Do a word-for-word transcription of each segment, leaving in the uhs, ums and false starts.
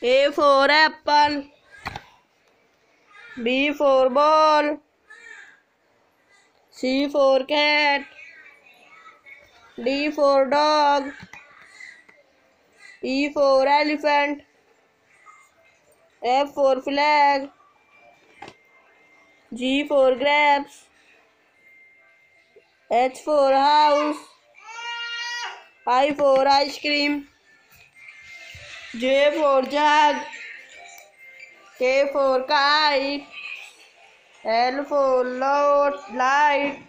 A for apple, B for ball, C for cat, D for dog, E for elephant, F for flag, G for grapes, H for house, I for ice cream, J for jug, K for kite, L for light,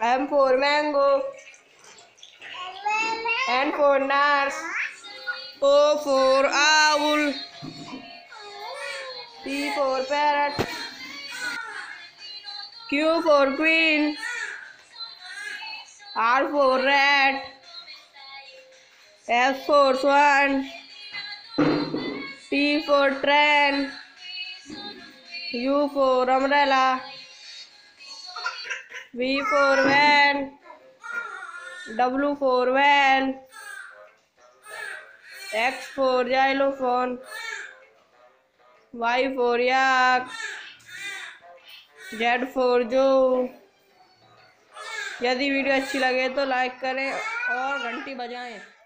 M for mango, N for nurse, O for owl, P for parrot, Q for queen, R for rat, S for swan, T for train, U for umbrella, V for van, W for van, X for xylophone, Y for yak, Z for zoo. यदि video अच्छी लगे तो like करें और घंटी बजाएं।